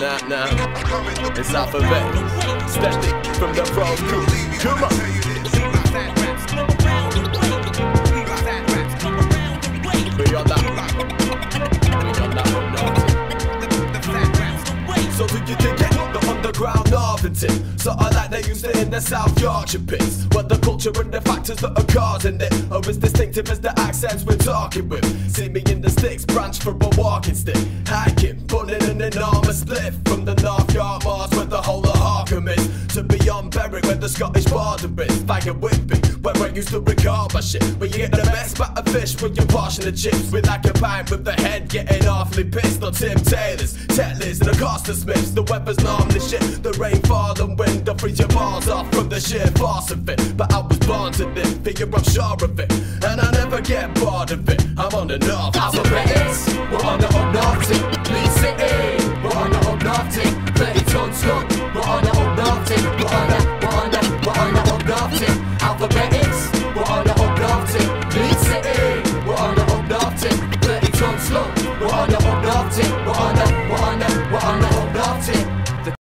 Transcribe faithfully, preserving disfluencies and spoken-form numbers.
nah, nah, nah. It's Alphabetix, stepping from the road crew. Come on. Beyond that. So do you think the underground Arvington? So I like they used to in the South Yorkshire pits, but the culture and the factors that are causing it are as distinctive as the accents we're talking with. See me in the sticks, branch from a walking stick, hiking, burning an enormous spliff from the North York Moors where the whole of Harcombe is, to beyond Berwick where the Scottish border is, faggot whipping where I used to record my shit, where you get the best batter fish when you're washing the chips, with like a pint with the head getting awfully pissed on Tim Taylors, Tetleys and the Costa Smiths. The weather's normally shit, the rain falls and wind don't freeze your balls off from the sheer force of it. But I was born to this, figure I'm sure of it, and I never get bored of it. I'm on the North Alphabetix, we're on the up north.